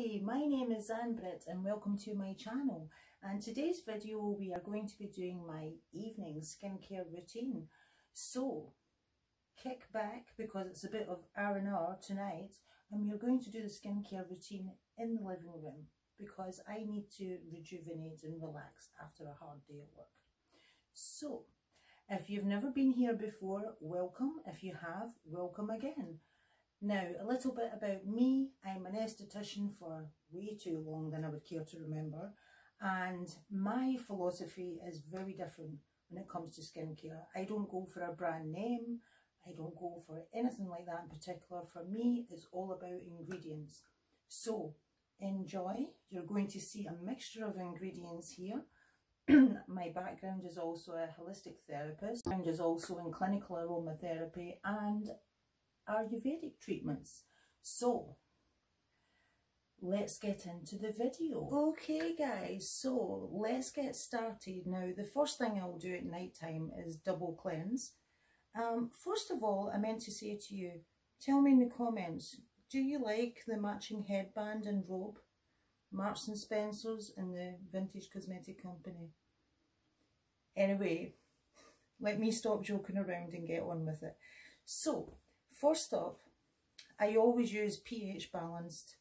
Hi, my name is Anne Britt and welcome to my channel. And today's video we are going to be doing my evening skincare routine. So kick back because it's a bit of R&R tonight, and we are going to do the skincare routine in the living room because I need to rejuvenate and relax after a hard day at work. So if you've never been here before, welcome. If you have, welcome again. Now, a little bit about me. I'm an esthetician for way too long than I would care to remember, and my philosophy is very different when it comes to skincare. I don't go for a brand name, I don't go for anything like that in particular. For me, it's all about ingredients. So, enjoy. You're going to see a mixture of ingredients here. My background is also a holistic therapist, and is also in clinical aromatherapy and Ayurvedic treatments. So let's get into the video. Okay guys, so let's get started. Now the first thing I'll do at night time is double cleanse. First of all, I meant to say to you, tell me in the comments, do you like the matching headband and robe? Marks and Spencer's and the Vintage Cosmetic Company. Anyway, let me stop joking around and get on with it. So first up, I always use pH balanced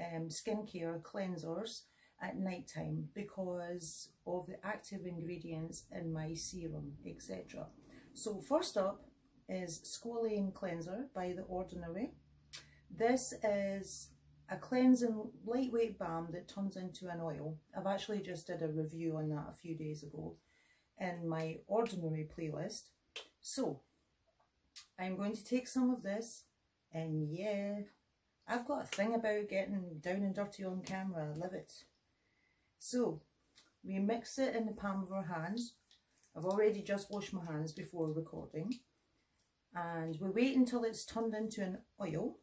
skincare cleansers at night time because of the active ingredients in my serum, etc. So first up is Squalane cleanser by The Ordinary. This is a cleansing lightweight balm that turns into an oil. I've actually just did a review on that a few days ago in my Ordinary playlist. So I'm going to take some of this, and yeah, I've got a thing about getting down and dirty on camera, I love it. So we mix it in the palm of our hands. I've already just washed my hands before recording, and we wait until it's turned into an oil,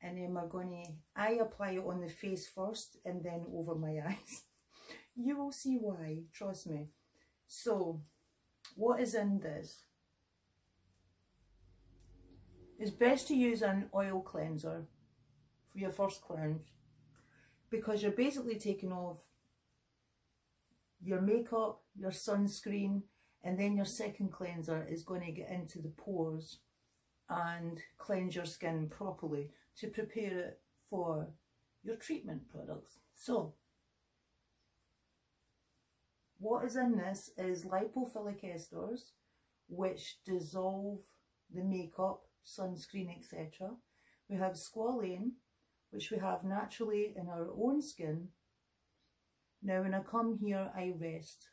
and then we're going to, I apply it on the face first and then over my eyes. You will see why, trust me. So what is in this? It's best to use an oil cleanser for your first cleanse because you're basically taking off your makeup, your sunscreen, and then your second cleanser is going to get into the pores and cleanse your skin properly to prepare it for your treatment products. So what is in this is lipophilic esters, which dissolve the makeup, sunscreen, etc. We have squalane, which we have naturally in our own skin. Now when I come here, I rest.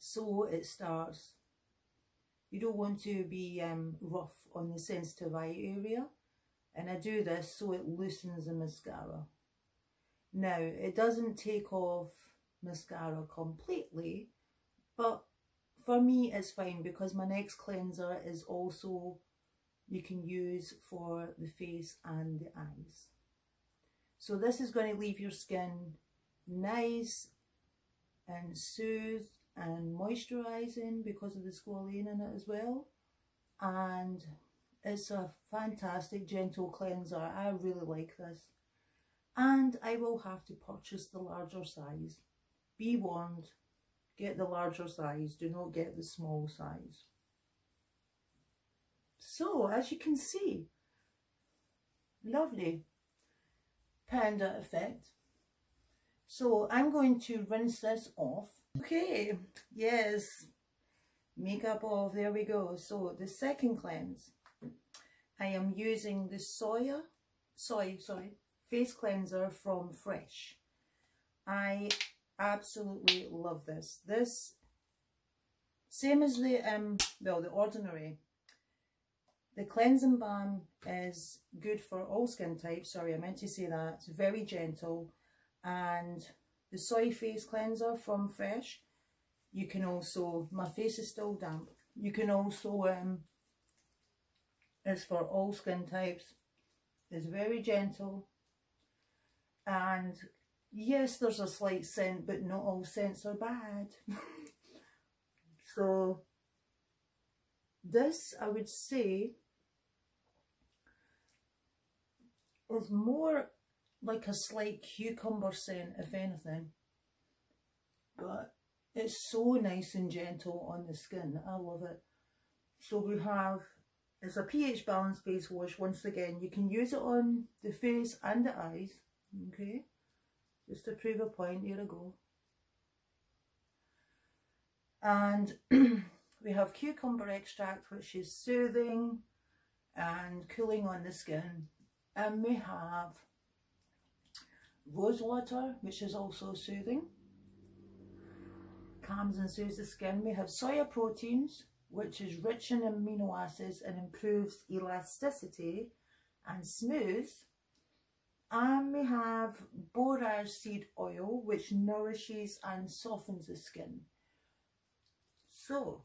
So it starts. You don't want to be rough on the sensitive eye area, and I do this so it loosens the mascara. Now it doesn't take off mascara completely, but for me it's fine because my next cleanser is also, you can use for the face and the eyes. So this is going to leave your skin nice and soothed and moisturising because of the squalane in it as well. And it's a fantastic gentle cleanser. I really like this. And I will have to purchase the larger size. Be warned. Get the larger size, do not get the small size. So as you can see, lovely panda effect. So I'm going to rinse this off. Okay, yes, makeup off, there we go. So the second cleanse, I am using the soy face cleanser from Fresh. I absolutely love this. This, same as the well, The Ordinary, the cleansing balm is good for all skin types. Sorry, I meant to say that. It's very gentle. And the soy face cleanser from Fresh, you can also, my face is still damp, you can also it's for all skin types. It's very gentle, and yes, there's a slight scent, but not all scents are bad. So this, I would say, is more like a slight cucumber scent, if anything. But it's so nice and gentle on the skin. I love it. So we have, it's a pH balance face wash. Once again, you can use it on the face and the eyes. Okay, just to prove a point, here I go. And we have cucumber extract, which is soothing and cooling on the skin. And we have rose water, which is also soothing, calms and soothes the skin. We have soya proteins, which is rich in amino acids and improves elasticity and smooths. And we have borage seed oil, which nourishes and softens the skin. So,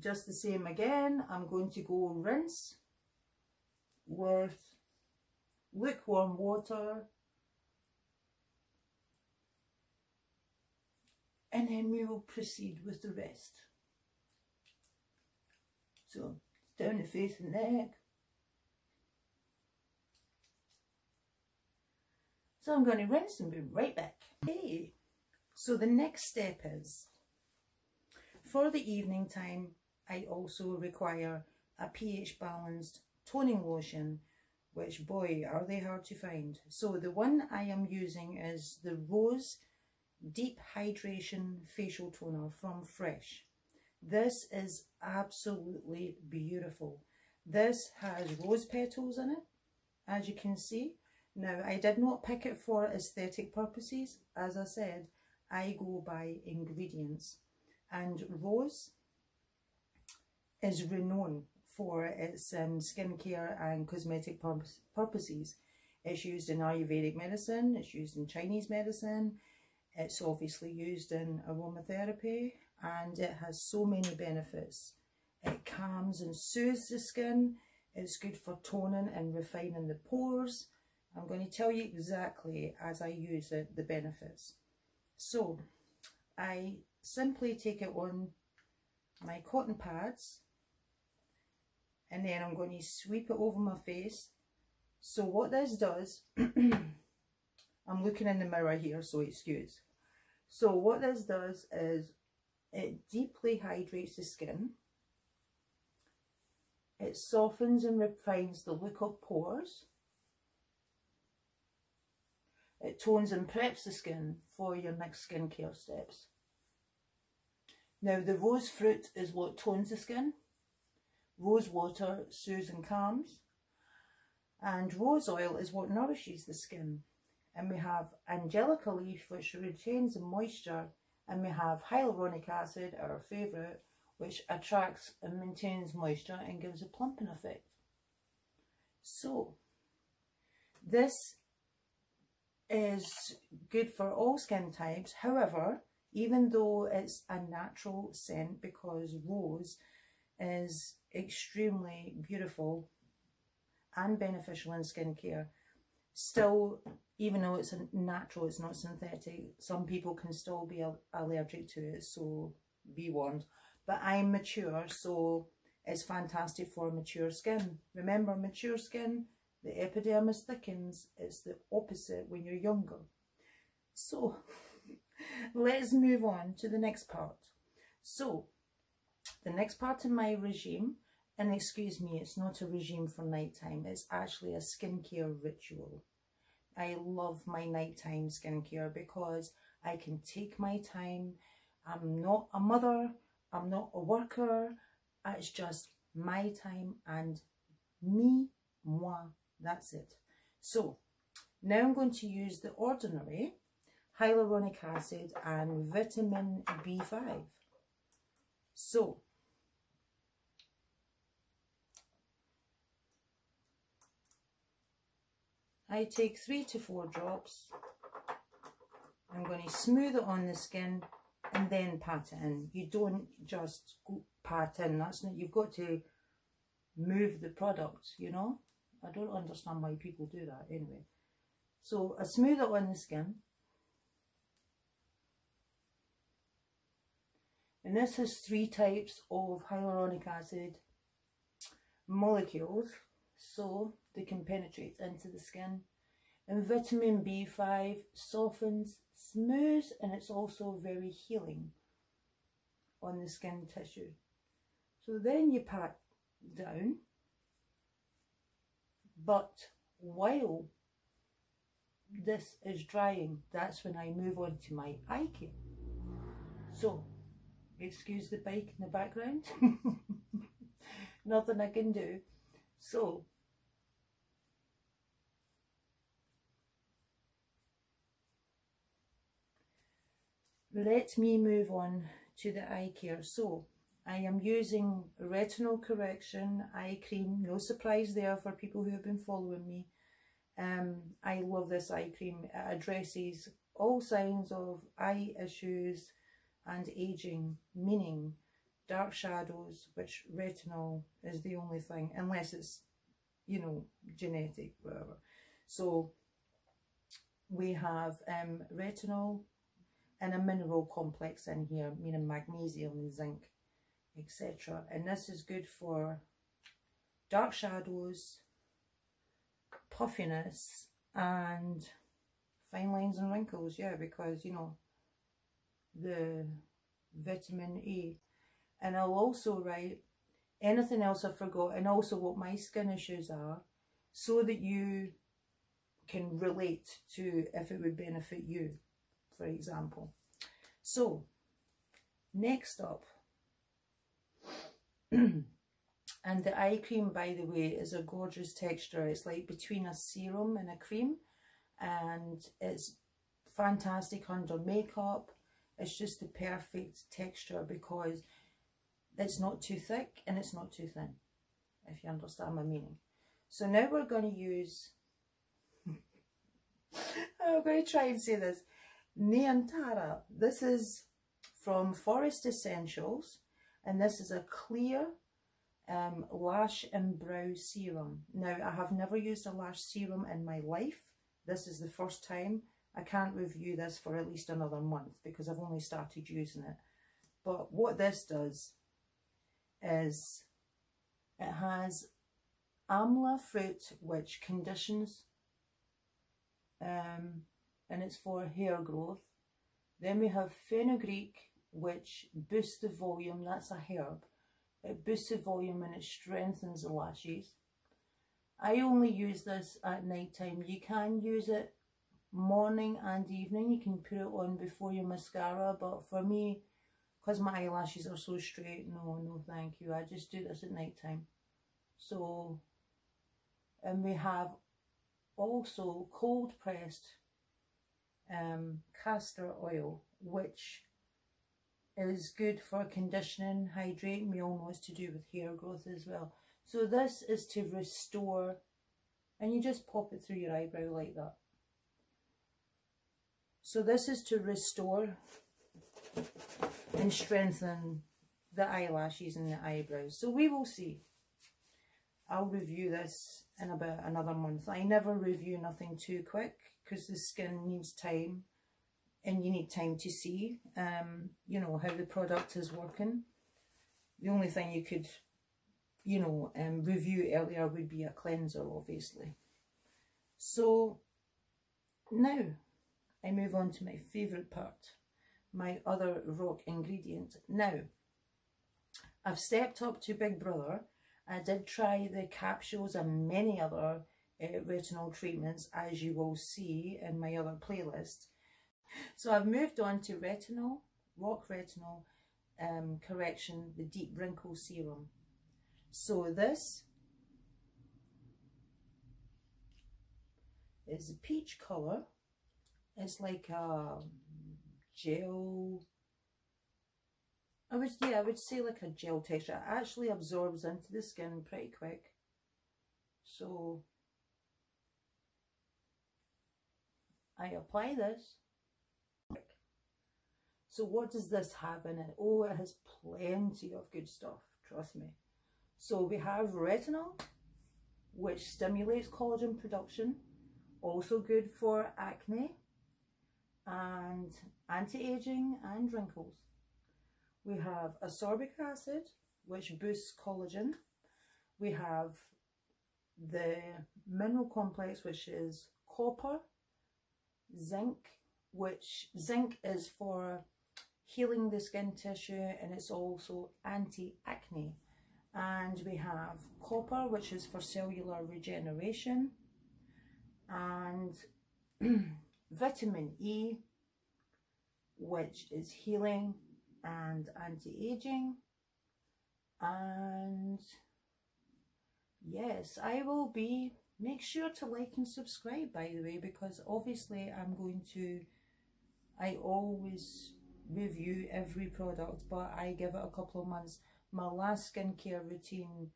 just the same again, I'm going to go rinse with lukewarm water, and then we will proceed with the rest. So, down the face and neck. So I'm going to rinse and be right back. Okay, so the next step is, for the evening time, I also require a pH balanced toning lotion, which, boy, are they hard to find. So the one I am using is the Rose Deep Hydration Facial Toner from Fresh. This is absolutely beautiful. This has rose petals in it, as you can see. Now, I did not pick it for aesthetic purposes. As I said, I go by ingredients. And rose is renowned for its skincare and cosmetic purposes. It's used in Ayurvedic medicine, it's used in Chinese medicine, it's obviously used in aromatherapy, and it has so many benefits. It calms and soothes the skin, it's good for toning and refining the pores. I'm going to tell you exactly, as I use it, the benefits. So, I simply take it on my cotton pads, and then I'm going to sweep it over my face. So what this does, I'm looking in the mirror here, so excuse. So what this does is it deeply hydrates the skin, it softens and refines the look of pores, it tones and preps the skin for your next skincare steps. Now, the rose fruit is what tones the skin, rose water soothes and calms, and rose oil is what nourishes the skin. And we have angelica leaf, which retains the moisture, and we have hyaluronic acid, our favourite, which attracts and maintains moisture and gives a plumping effect. So, this is good for all skin types. However, even though it's a natural scent, because rose is extremely beautiful and beneficial in skincare, still, even though it's natural, it's not synthetic, some people can still be allergic to it, so be warned. But I'm mature, so it's fantastic for mature skin. Remember, mature skin, the epidermis thickens. It's the opposite when you're younger. So let's move on to the next part. So, the next part of my regime, and excuse me, it's not a regime for nighttime, it's actually a skincare ritual. I love my nighttime skincare because I can take my time. I'm not a mother, I'm not a worker, it's just my time and me, moi, that's it. So, now I'm going to use The Ordinary hyaluronic acid and vitamin B5. So, I take 3 to 4 drops. I'm going to smooth it on the skin and then pat it in. You don't just pat in, that's not, you've got to move the product, you know. I don't understand why people do that anyway. So, I smooth it on the skin. And this has 3 types of hyaluronic acid molecules, so they can penetrate into the skin. and vitamin B5 softens, smooths, and it's also very healing on the skin tissue. So then you pat down, but while this is drying, that's when I move on to my eye care. So excuse the bike in the background. Nothing I can do. So let me move on to the eye care. So I am using retinol correction eye cream. No surprise there for people who have been following me. I love this eye cream. It addresses all signs of eye issues and aging, meaning dark shadows, which retinol is the only thing, unless it's, you know, genetic, whatever. So we have retinol and a mineral complex in here, meaning magnesium and zinc, etc. And this is good for dark shadows, puffiness, and fine lines and wrinkles. Yeah, because, you know, the vitamin A. And I'll also write anything else I forgot, and also what my skin issues are, so that you can relate to if it would benefit you, for example. So next up, and the eye cream, by the way, is a gorgeous texture. It's like between a serum and a cream, and it's fantastic under makeup. It's just the perfect texture because it's not too thick and it's not too thin, if you understand my meaning. So now we're going to use, I'm going to try and say this, Nayantara. This is from Forest Essentials, and this is a clear lash and brow serum. Now, I have never used a lash serum in my life. This is the first time. I can't review this for at least another month because I've only started using it. But what this does is it has amla fruit, which conditions and it's for hair growth. Then we have fenugreek, which boosts the volume. That's a herb. It boosts the volume and it strengthens the lashes. I only use this at night time. You can use it morning and evening. You can put it on before your mascara, but for me, because my eyelashes are so straight, no thank you. I just do this at night time. So, and we have also cold pressed castor oil, which is good for conditioning, hydrating. We all know it's to do with hair growth as well. So this is to restore, and you just pop it through your eyebrow like that. So this is to restore and strengthen the eyelashes and the eyebrows. So we will see. I'll review this in about another month. I never review nothing too quick because the skin needs time, and you need time to see, you know, how the product is working. The only thing you could, you know, review earlier would be a cleanser, obviously. So now I move on to my favourite part, my other RoC ingredient. Now, I've stepped up to Big Brother. I did try the capsules and many other retinol treatments, as you will see in my other playlist. So I've moved on to retinol, RoC retinol correction, the deep wrinkle serum. So this is a peach colour. It's like a gel, I would say like a gel texture. It actually absorbs into the skin pretty quick. So I apply this. So what does this have in it? Oh, it has plenty of good stuff, trust me. So we have retinol, which stimulates collagen production, also good for acne and anti-aging and wrinkles. We have ascorbic acid, which boosts collagen. We have the mineral complex, which is copper, zinc, which zinc is for healing the skin tissue, and it's also anti-acne. And we have copper, which is for cellular regeneration, and vitamin E, which is healing and anti-aging. And yes, I will be, make sure to like and subscribe, by the way, because obviously I'm going to, I always review every product, but I give it a couple of months. My last skincare routine,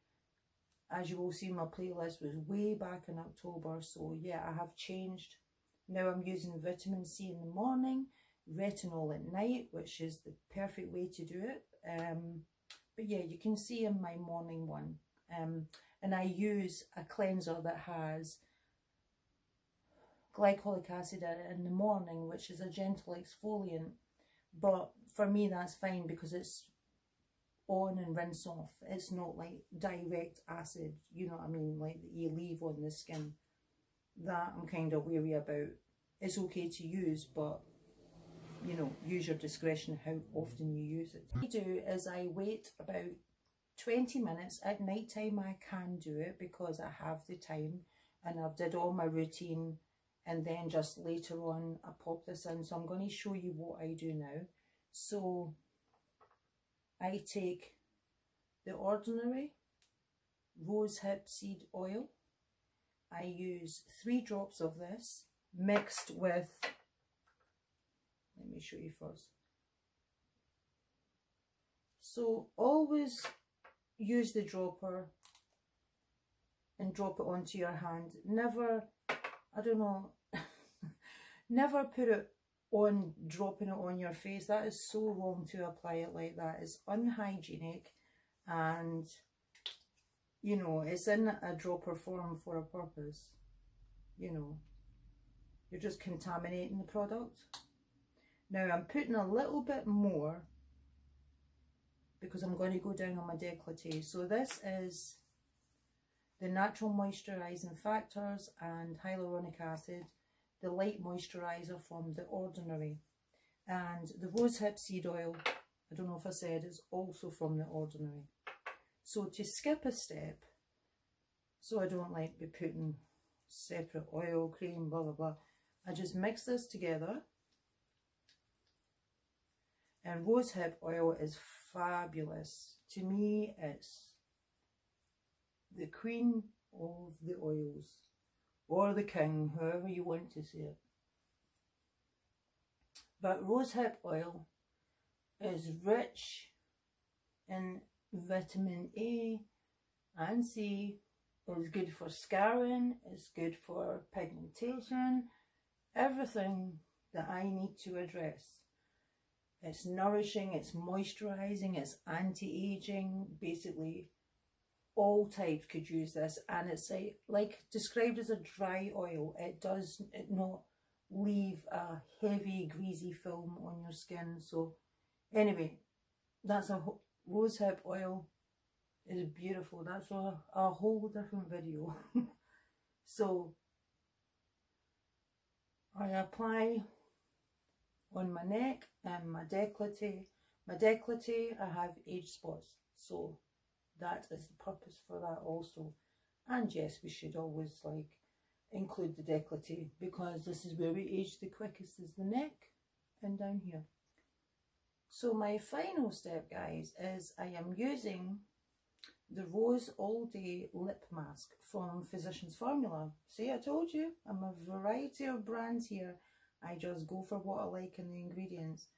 as you will see in my playlist, was way back in October. So yeah, I have changed. Now I'm using vitamin C in the morning, retinol at night, which is the perfect way to do it. But yeah, you can see in my morning one. And I use a cleanser that has glycolic acid in it in the morning, which is a gentle exfoliant. But for me, that's fine because it's on and rinse off. It's not like direct acid, you know what I mean, like that you leave on the skin. That I'm kind of wary about. It's okay to use, but you know, use your discretion how often you use it. What I do is I wait about 20 minutes. At night time I can do it because I have the time and I've did all my routine, and then just later on I pop this in. So I'm going to show you what I do now. So I take The Ordinary rosehip seed oil. I use 3 drops of this mixed with, let me show you first. So always use the dropper and drop it onto your hand. Never, I don't know, never put it on, dropping it on your face. That is so wrong to apply it like that. It's unhygienic, and you know, it's in a dropper form for a purpose. You know, you're just contaminating the product. Now I'm putting a little bit more because I'm going to go down on my décolleté. So this is the natural moisturising factors and hyaluronic acid, the light moisturizer from The Ordinary, and the rosehip seed oil, I don't know if I said, is also from The Ordinary. So to skip a step, so I don't like be putting separate oil, cream, blah blah blah, I just mix this together. And rosehip oil is fabulous. To me, it's the queen of the oils, or the king, however you want to say it. But rosehip oil is rich in vitamin A and C. It's good for scarring, it's good for pigmentation, everything that I need to address. It's nourishing, it's moisturising, it's anti-aging, basically. All types could use this, and it's like described as a dry oil. It does not leave a heavy greasy film on your skin. So anyway, that's a rosehip oil is beautiful. That's a whole different video. So I apply on my neck and my décolleté. My décolleté, I have age spots, so that is the purpose for that also. And yes, we should always like include the décolleté, because this is where we age the quickest, is the neck and down here. So my final step, guys, is I am using the Rose All Day Lip Mask from Physicians Formula. See, I told you, I'm a variety of brands here. I just go for what I like and the ingredients.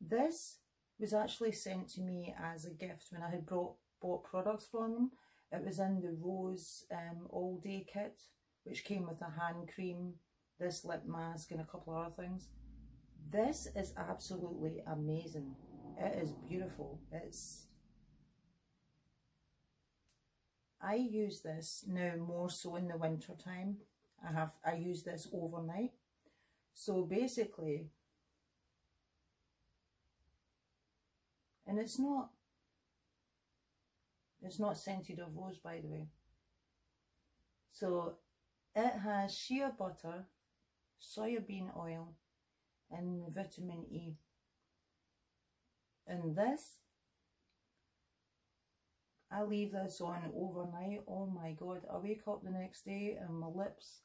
This was actually sent to me as a gift when I had bought products from them. It was in the Rose All Day kit, which came with a hand cream, this lip mask, and a couple of other things. This is absolutely amazing. It is beautiful. It's, I use this now more so in the winter time. I use this overnight. So basically, and it's not scented of rose, by the way. So it has shea butter soybean oil, and vitamin E. And this, I leave this on overnight. Oh my god, I wake up the next day and my lips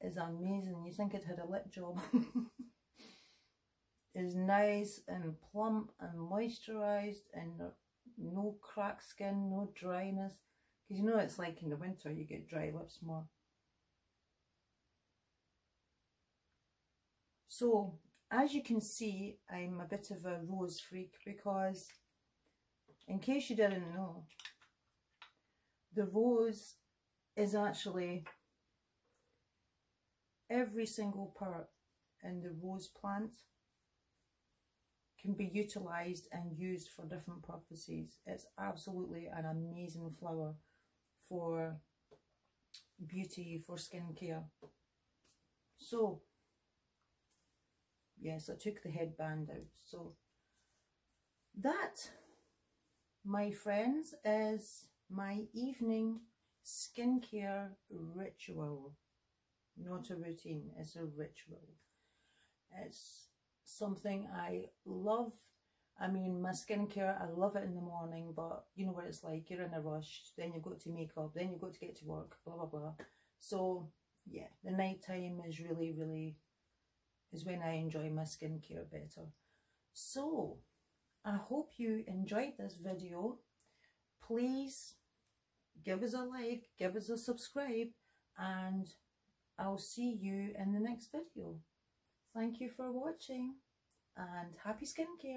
is amazing. You think it had a lip job. It's nice and plump and moisturized and no cracked skin, no dryness. Because you know it's like in the winter you get dry lips more. So, as you can see, I'm a bit of a rose freak because, in case you didn't know, the rose is actually every single part in the rose plant can be utilised and used for different purposes. It's absolutely an amazing flower for beauty, for skincare. So, yes, I took the headband out. So that, my friends, is my evening skincare ritual. Not a routine, it's a ritual. It's something I love. I mean, my skincare, I love it in the morning, but you know what it's like, you're in a rush, then you've got to make up, then you've got to get to work, blah, blah, blah. So yeah, the night time is really, really is when I enjoy my skincare better. So, I hope you enjoyed this video. Please give us a like, give us a subscribe, and I'll see you in the next video. Thank you for watching, and happy skincare.